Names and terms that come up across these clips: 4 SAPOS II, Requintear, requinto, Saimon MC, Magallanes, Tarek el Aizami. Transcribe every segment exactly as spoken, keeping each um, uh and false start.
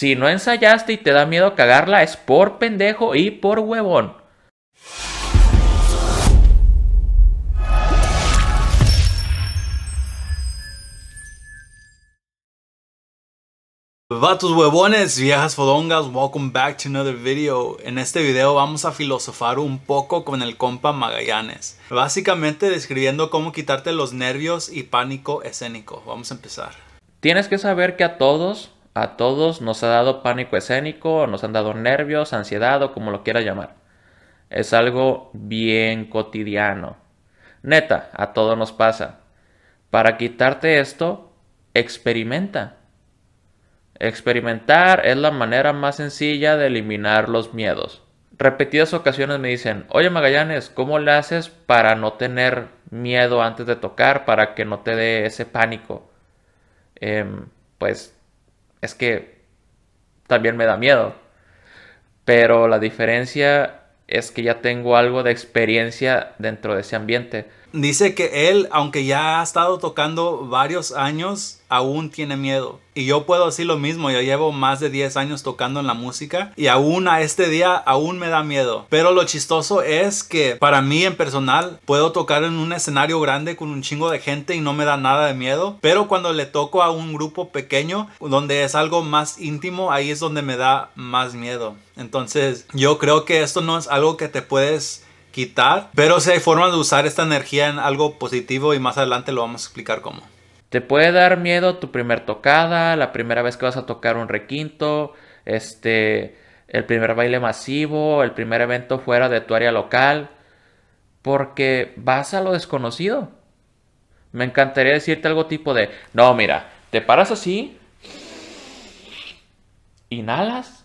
Si no ensayaste y te da miedo cagarla, es por pendejo y por huevón. Vatos huevones, viejas fodongas, welcome back to another video. En este video vamos a filosofar un poco con el compa Magallanes, básicamente describiendo cómo quitarte los nervios y pánico escénico. Vamos a empezar. Tienes que saber que a todos, a todos nos ha dado pánico escénico, nos han dado nervios, ansiedad o como lo quieras llamar. Es algo bien cotidiano. Neta, a todos nos pasa. Para quitarte esto, experimenta. Experimentar es la manera más sencilla de eliminar los miedos. Repetidas ocasiones me dicen, oye Magallanes, ¿cómo le haces para no tener miedo antes de tocar, para que no te dé ese pánico? Eh, pues es que también me da miedo. Pero la diferencia es que ya tengo algo de experiencia dentro de ese ambiente. Dice que él, aunque ya ha estado tocando varios años, aún tiene miedo. Y yo puedo decir lo mismo, yo llevo más de diez años tocando en la música y aún a este día aún me da miedo. Pero lo chistoso es que para mí en personal puedo tocar en un escenario grande con un chingo de gente y no me da nada de miedo. Pero cuando le toco a un grupo pequeño donde es algo más íntimo, ahí es donde me da más miedo. Entonces yo creo que esto no es algo que te puedes quitar, pero si hay formas de usar esta energía en algo positivo y más adelante lo vamos a explicar cómo. Te puede dar miedo tu primer tocada, la primera vez que vas a tocar un requinto, este, el primer baile masivo, el primer evento fuera de tu área local, porque vas a lo desconocido. Me encantaría decirte algo tipo de, no, mira, te paras así, inhalas,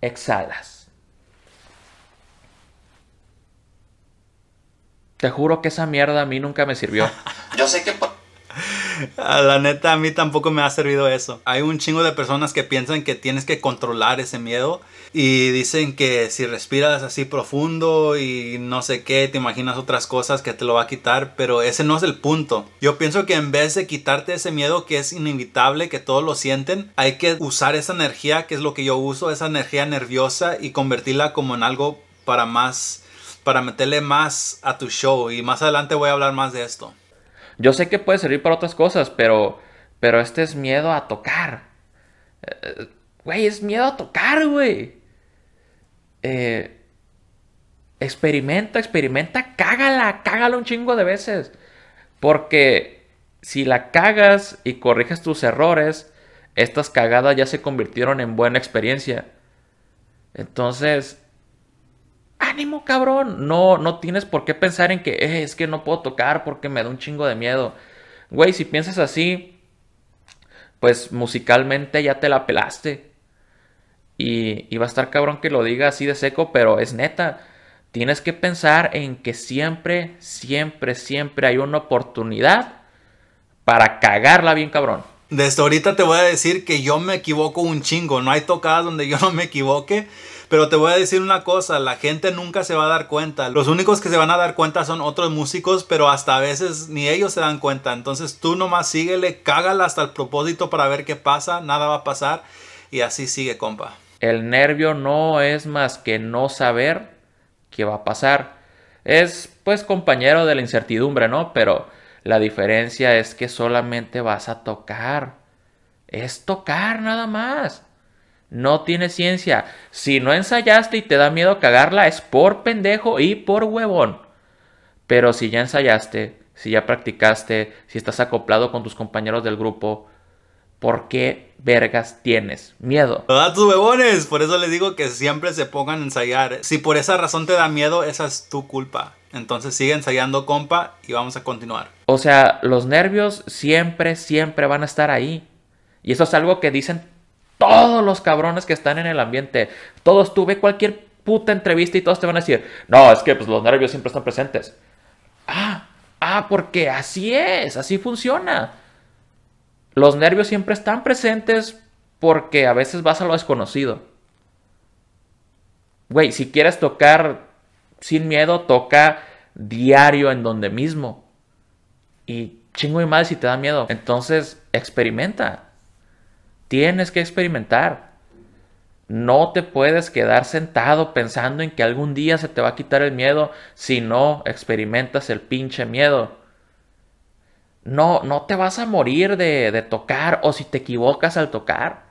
exhalas. Te juro que esa mierda a mí nunca me sirvió. Yo sé que... La neta, a mí tampoco me ha servido eso. Hay un chingo de personas que piensan que tienes que controlar ese miedo. Y dicen que si respiras así profundo y no sé qué, te imaginas otras cosas que te lo va a quitar. Pero ese no es el punto. Yo pienso que en vez de quitarte ese miedo que es inevitable, que todos lo sienten, hay que usar esa energía, que es lo que yo uso, esa energía nerviosa, y convertirla como en algo para más... para meterle más a tu show, y más adelante voy a hablar más de esto. Yo sé que puede servir para otras cosas, pero pero este es miedo a tocar. Eh, güey, es miedo a tocar, güey. Eh, experimenta, experimenta, cágala, cágala un chingo de veces. Porque si la cagas y corriges tus errores, estas cagadas ya se convirtieron en buena experiencia. Entonces... ánimo, cabrón. No, no tienes por qué pensar en que eh, es que no puedo tocar porque me da un chingo de miedo. Güey, si piensas así, pues musicalmente ya te la pelaste. Y, y va a estar cabrón que lo diga así de seco, pero es neta. Tienes que pensar en que siempre, siempre, siempre hay una oportunidad para cagarla bien, cabrón. Desde ahorita te voy a decir que yo me equivoco un chingo. No hay tocadas donde yo no me equivoque. Pero te voy a decir una cosa, la gente nunca se va a dar cuenta. Los únicos que se van a dar cuenta son otros músicos, pero hasta a veces ni ellos se dan cuenta. Entonces tú nomás síguele, cágala hasta el propósito para ver qué pasa, nada va a pasar. Y así sigue, compa. El nervio no es más que no saber qué va a pasar. Es pues compañero de la incertidumbre, ¿no? Pero la diferencia es que solamente vas a tocar. Es tocar nada más. No tiene ciencia. Si no ensayaste y te da miedo cagarla, es por pendejo y por huevón. Pero si ya ensayaste, si ya practicaste, si estás acoplado con tus compañeros del grupo, ¿por qué vergas tienes miedo? ¡A tus huevones! Por eso les digo que siempre se pongan a ensayar. Si por esa razón te da miedo, esa es tu culpa. Entonces sigue ensayando, compa, y vamos a continuar. O sea, los nervios siempre, siempre van a estar ahí. Y eso es algo que dicen... todos los cabrones que están en el ambiente, todos, tú ve cualquier puta entrevista y todos te van a decir, no, es que pues, los nervios siempre están presentes. Ah, ah, porque así es, así funciona. Los nervios siempre están presentes porque a veces vas a lo desconocido. Güey, si quieres tocar sin miedo, toca diario en donde mismo. Y chingo y madre si te da miedo. Entonces, experimenta. Tienes que experimentar. No te puedes quedar sentado pensando en que algún día se te va a quitar el miedo si no experimentas el pinche miedo. No, no te vas a morir de, de tocar, o si te equivocas al tocar.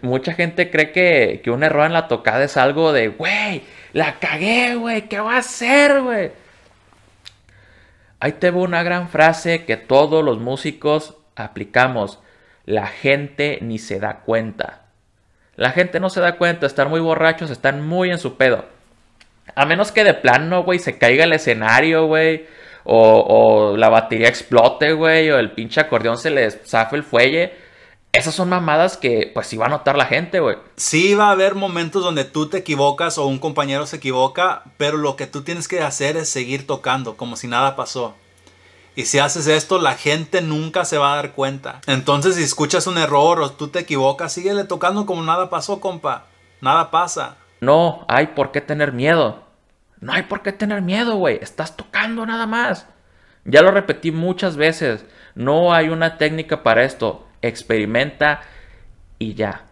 Mucha gente cree que, que un error en la tocada es algo de, güey, la cagué, güey, ¿qué va a hacer, güey? Ahí te va una gran frase que todos los músicos aplicamos. La gente ni se da cuenta. La gente no se da cuenta, están muy borrachos, están muy en su pedo. A menos que de plano, güey, se caiga el escenario, güey. O, o la batería explote, güey. O el pinche acordeón se les zafe el fuelle. Esas son mamadas que, pues, sí va a notar la gente, güey. Sí va a haber momentos donde tú te equivocas o un compañero se equivoca, pero lo que tú tienes que hacer es seguir tocando, como si nada pasó. Y si haces esto, la gente nunca se va a dar cuenta. Entonces, si escuchas un error o tú te equivocas, síguele tocando como nada pasó, compa. Nada pasa. No hay por qué tener miedo. No hay por qué tener miedo, güey. Estás tocando nada más. Ya lo repetí muchas veces. No hay una técnica para esto. Experimenta y ya.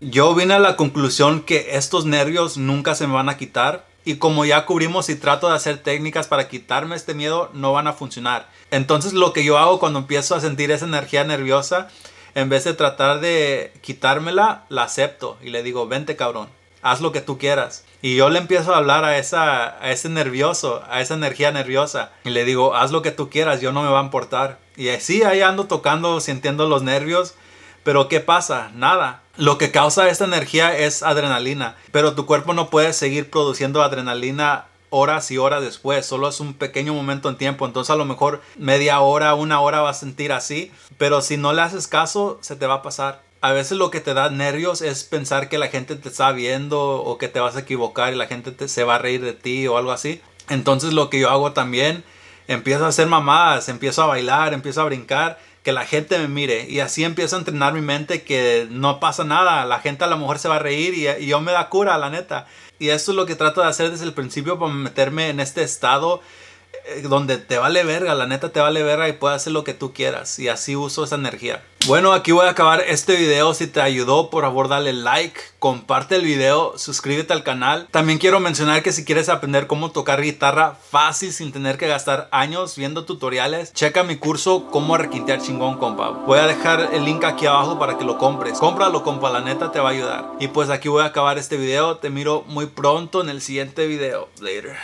Yo vine a la conclusión que estos nervios nunca se me van a quitar. Y como ya cubrimos, si trato de hacer técnicas para quitarme este miedo, no van a funcionar. Entonces lo que yo hago cuando empiezo a sentir esa energía nerviosa, en vez de tratar de quitármela, la acepto. Y le digo, vente cabrón, haz lo que tú quieras. Y yo le empiezo a hablar a, esa, a ese nervioso, a esa energía nerviosa. Y le digo, haz lo que tú quieras, yo no me va a importar. Y así ahí ando tocando, sintiendo los nervios. Pero ¿qué pasa? Nada. Lo que causa esta energía es adrenalina. Pero tu cuerpo no puede seguir produciendo adrenalina horas y horas después. Solo es un pequeño momento en tiempo. Entonces a lo mejor media hora, una hora vas a sentir así. Pero si no le haces caso, se te va a pasar. A veces lo que te da nervios es pensar que la gente te está viendo o que te vas a equivocar y la gente te, se va a reír de ti o algo así. Entonces lo que yo hago también, empiezo a hacer mamadas, empiezo a bailar, empiezo a brincar, que la gente me mire. Y así empiezo a entrenar mi mente que no pasa nada. La gente a lo mejor se va a reír y, y yo me da cura, la neta. Y esto es lo que trato de hacer desde el principio para meterme en este estado donde te vale verga, la neta te vale verga y puedes hacer lo que tú quieras. Y así uso esa energía. Bueno, aquí voy a acabar este video. Si te ayudó, por favor dale like, comparte el video, suscríbete al canal. También quiero mencionar que si quieres aprender cómo tocar guitarra fácil sin tener que gastar años viendo tutoriales, checa mi curso Cómo Requintear Chingón, compa. Voy a dejar el link aquí abajo para que lo compres. Cómpralo, compa, la neta te va a ayudar. Y pues aquí voy a acabar este video. Te miro muy pronto en el siguiente video. Later.